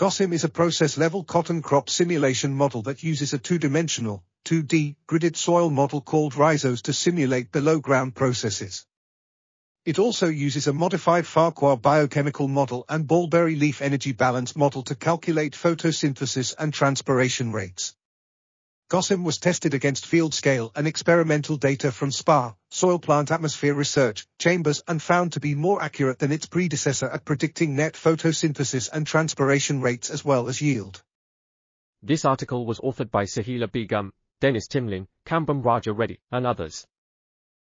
GOSSYM is a process-level cotton crop simulation model that uses a two-dimensional, 2D, gridded soil model called Rhizos to simulate below-ground processes. It also uses a modified Farquhar biochemical model and Ball-Berry leaf energy balance model to calculate photosynthesis and transpiration rates. GOSSYM was tested against field scale and experimental data from SPAR, soil plant atmosphere research, chambers and found to be more accurate than its predecessor at predicting net photosynthesis and transpiration rates as well as yield. This article was authored by Sahila Begum, Dennis Timlin, Kambham Raja Reddy, and others.